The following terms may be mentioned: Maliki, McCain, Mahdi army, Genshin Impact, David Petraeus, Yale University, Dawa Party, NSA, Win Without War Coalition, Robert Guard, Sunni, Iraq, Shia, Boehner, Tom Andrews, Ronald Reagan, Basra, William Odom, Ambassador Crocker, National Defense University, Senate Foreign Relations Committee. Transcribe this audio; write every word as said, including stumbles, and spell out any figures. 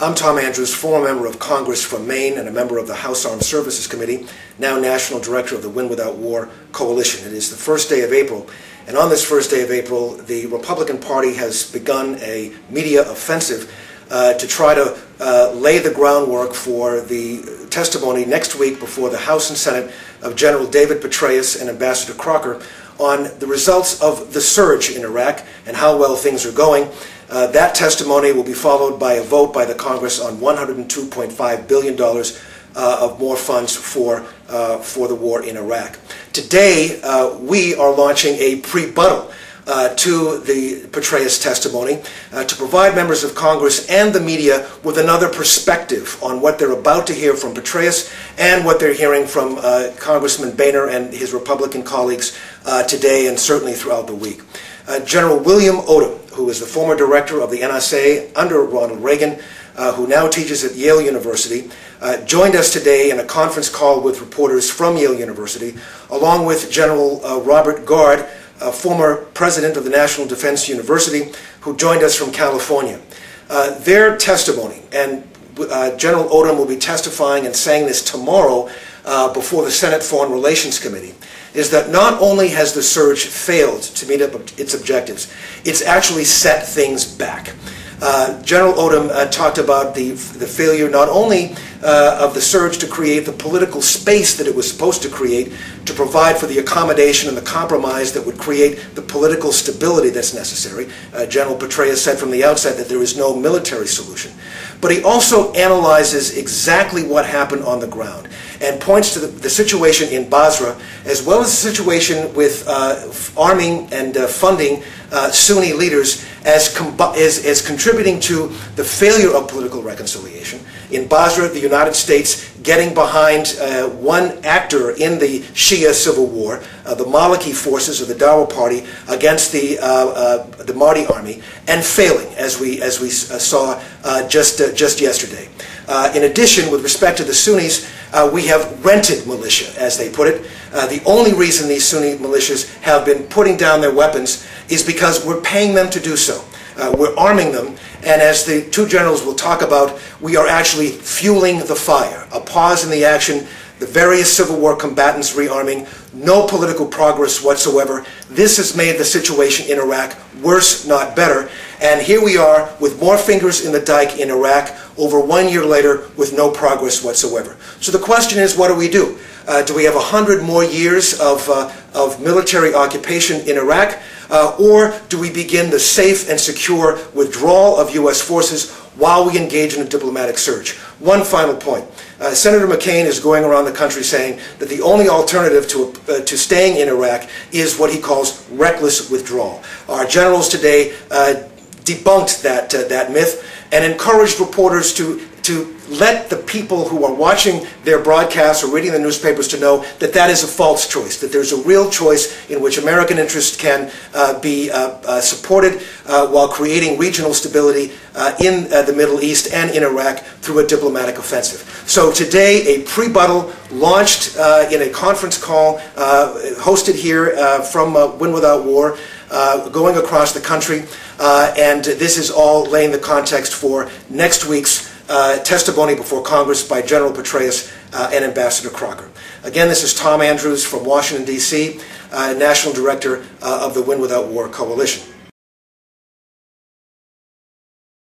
I'm Tom Andrews, former member of Congress from Maine and a member of the House Armed Services Committee, now National Director of the Win Without War Coalition. It is the first day of April, and on this first day of April, the Republican Party has begun a media offensive uh, to try to uh, lay the groundwork for the testimony next week before the House and Senate of General David Petraeus and Ambassador Crocker on the results of the surge in Iraq and how well things are going. Uh, that testimony will be followed by a vote by the Congress on one hundred two point five billion dollars uh, of more funds for, uh, for the war in Iraq. Today, uh, we are launching a pre-buttal uh, to the Petraeus testimony uh, to provide members of Congress and the media with another perspective on what they're about to hear from Petraeus and what they're hearing from uh, Congressman Boehner and his Republican colleagues uh, today and certainly throughout the week. Uh, General William Odom, who is the former director of the N S A under Ronald Reagan, uh, who now teaches at Yale University, uh, joined us today in a conference call with reporters from Yale University, along with General uh, Robert Guard, uh, former president of the National Defense University, who joined us from California. Uh, their testimony, and uh, General Odom will be testifying and saying this tomorrow uh, before the Senate Foreign Relations Committee, is that not only has the surge failed to meet up its objectives, it's actually set things back. Uh, General Odom uh, talked about the, the failure not only uh, of the surge to create the political space that it was supposed to create to provide for the accommodation and the compromise that would create the political stability that's necessary. Uh, General Petraeus said from the outset that there is no military solution. But he also analyzes exactly what happened on the ground and points to the, the situation in Basra, as well as the situation with uh, arming and uh, funding uh, Sunni leaders as, as, as contributing to the failure of political reconciliation. In Basra, the United States getting behind uh, one actor in the Shia civil war, uh, the Maliki forces of the Dawa Party against the, uh, uh, the Mahdi army, and failing, as we, as we uh, saw uh, just, uh, just yesterday. Uh, in addition, with respect to the Sunnis, uh, we have rented militia, as they put it. Uh, the only reason these Sunni militias have been putting down their weapons is because we're paying them to do so. Uh, we're arming them, and as the two generals will talk about, we are actually fueling the fire. A pause in the action, the various Civil War combatants rearming, no political progress whatsoever. This has made the situation in Iraq worse, not better. And here we are with more fingers in the dike in Iraq over one year later with no progress whatsoever. So the question is, what do we do? Uh, do we have a hundred more years of, uh, of military occupation in Iraq? Uh, or do we begin the safe and secure withdrawal of U S forces while we engage in a diplomatic surge? One final point. Uh, Senator McCain is going around the country saying that the only alternative to, uh, to staying in Iraq is what he calls reckless withdrawal. Our generals today uh, debunked that, uh, that myth and encouraged reporters to, to let the people who are watching their broadcasts or reading the newspapers to know that that is a false choice, that there's a real choice in which American interests can uh, be uh, uh, supported uh, while creating regional stability uh, in uh, the Middle East and in Iraq through a diplomatic offensive. So today, a pre-buttal launched uh, in a conference call uh, hosted here uh, from uh, Win Without War, Uh, going across the country, uh, and this is all laying the context for next week's uh, testimony before Congress by General Petraeus uh, and Ambassador Crocker. Again, this is Tom Andrews from Washington, D C, uh, National Director uh, of the Win Without War Coalition.